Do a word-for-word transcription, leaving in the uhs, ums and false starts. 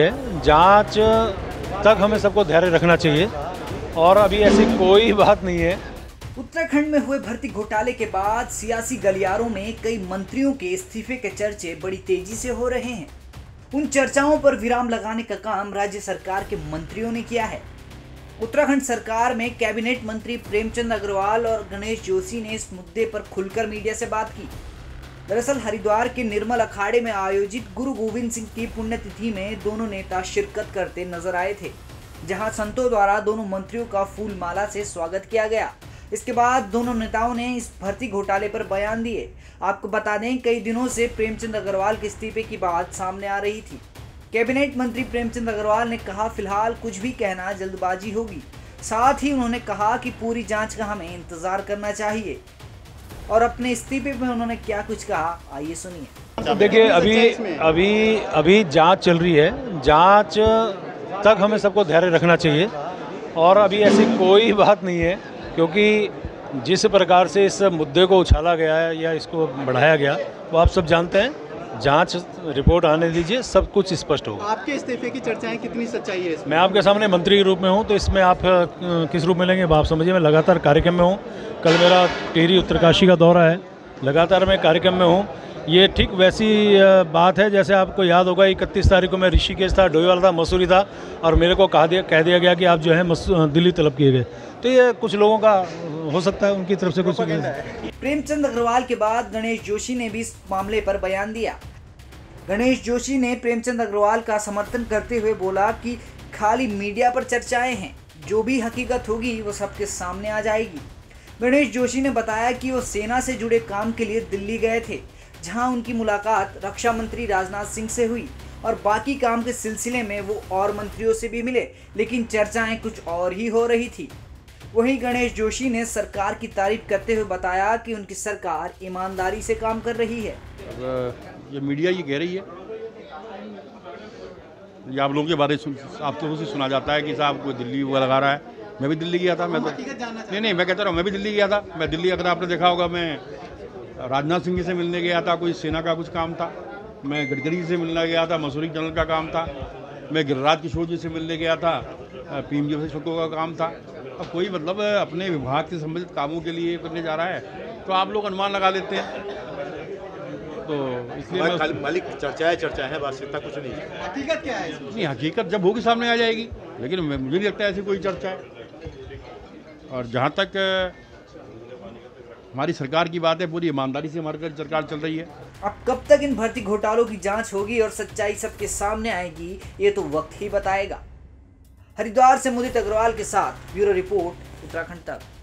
जांच तक हमें सबको धैर्य रखना चाहिए और अभी ऐसी कोई बात नहीं है। उत्तराखंड में हुए भर्ती घोटाले के बाद सियासी गलियारों में कई मंत्रियों के इस्तीफे के चर्चे बड़ी तेजी से हो रहे हैं। उन चर्चाओं पर विराम लगाने का काम राज्य सरकार के मंत्रियों ने किया है। उत्तराखंड सरकार में कैबिनेट मंत्री प्रेमचंद अग्रवाल और गणेश जोशी ने इस मुद्दे पर खुलकर मीडिया से बात की। दरअसल हरिद्वार के निर्मल अखाड़े में आयोजित गुरु गोविंद सिंह की पुण्यतिथि में दोनों नेता शिरकत करते नजर आए थे, जहां संतों द्वारा दोनों मंत्रियों का फूलमाला से स्वागत किया गया। इसके बाद दोनों नेताओं ने इस भर्ती घोटाले पर बयान दिए। आपको बता दें, कई दिनों से प्रेमचंद अग्रवाल के इस्तीफे की बात सामने आ रही थी। कैबिनेट मंत्री प्रेमचंद अग्रवाल ने कहा, फिलहाल कुछ भी कहना जल्दबाजी होगी। साथ ही उन्होंने कहा कि पूरी जाँच का हमें इंतजार करना चाहिए। और अपने इस्तीफे में उन्होंने क्या कुछ कहा, आइए सुनिए। देखिए, अभी अभी अभी जांच चल रही है। जांच तक हमें सबको धैर्य रखना चाहिए और अभी ऐसी कोई बात नहीं है, क्योंकि जिस प्रकार से इस मुद्दे को उछाला गया है या इसको बढ़ाया गया वो आप सब जानते हैं। जांच रिपोर्ट आने दीजिए, सब कुछ स्पष्ट होगा। आपके इस्तीफे की चर्चाएं कितनी सच्चाई है? मैं आपके सामने मंत्री के रूप में हूँ, तो इसमें आप किस रूप में लेंगे आप समझिए। मैं लगातार कार्यक्रम में हूँ। कल मेरा टिहरी उत्तरकाशी का दौरा है, लगातार मैं कार्यक्रम में हूँ। ये ठीक वैसी बात है जैसे आपको याद होगा इकतीस तारीख को मैं ऋषिकेश था, डोईवाल था, मसूरी था और मेरे को कहा दिया कह दिया गया कि आप जो है दिल्ली तलब किए गए। तो ये कुछ लोगों का हो सकता है उनकी तरफ से कुछ। प्रेमचंद अग्रवाल के बाद गणेश जोशी ने भी इस मामले पर बयान दिया। गणेश जोशी ने प्रेमचंद अग्रवाल का समर्थन करते हुए बोला कि खाली मीडिया पर चर्चाएँ हैं, जो भी हकीकत होगी वो सबके सामने आ जाएगी। गणेश जोशी ने बताया कि वो सेना से जुड़े काम के लिए दिल्ली गए थे, जहां उनकी मुलाकात रक्षा मंत्री राजनाथ सिंह से हुई और बाकी काम के सिलसिले में वो और मंत्रियों से भी मिले, लेकिन चर्चाएं कुछ और ही हो रही थी। वहीं गणेश जोशी ने सरकार की तारीफ करते हुए बताया कि उनकी सरकार ईमानदारी से काम कर रही है। ये मीडिया ये कह रही है, ये आप लोगों के बारे में आप लोगों से सुना जाता है कि साहब कोई दिल्ली वगैरह लगा रहा है। मैं भी दिल्ली गया था। मैं तो नहीं नहीं मैं कहता रहा हूँ, मैं भी दिल्ली गया था। मैं दिल्ली, अगर आपने देखा होगा, मैं राजनाथ सिंह जी से मिलने गया था, कोई सेना का कुछ काम था। मैं गडकरी से मिलने गया था, मसूरी जनरल का काम था। मैं गिरिराज किशोर जी से मिलने गया था, पी एम जी से छोटों का काम था। अब कोई मतलब अपने विभाग से संबंधित कामों के लिए करने जा रहा है तो आप लोग अनुमान लगा लेते हैं। तो इसलिए मालिक चर्चा है चर्चा है बात, इतना कुछ नहीं है। हकीकत क्या है? नहीं, हकीकत जब होगी सामने आ जाएगी, लेकिन मुझे नहीं लगता ऐसी कोई चर्चा है। और जहाँ तक हमारी सरकार की बात है, पूरी ईमानदारी से हमारी सरकार चल रही है। अब कब तक इन भर्ती घोटालों की जांच होगी और सच्चाई सबके सामने आएगी, ये तो वक्त ही बताएगा। हरिद्वार से मुदित अग्रवाल के साथ ब्यूरो रिपोर्ट, उत्तराखंड तक।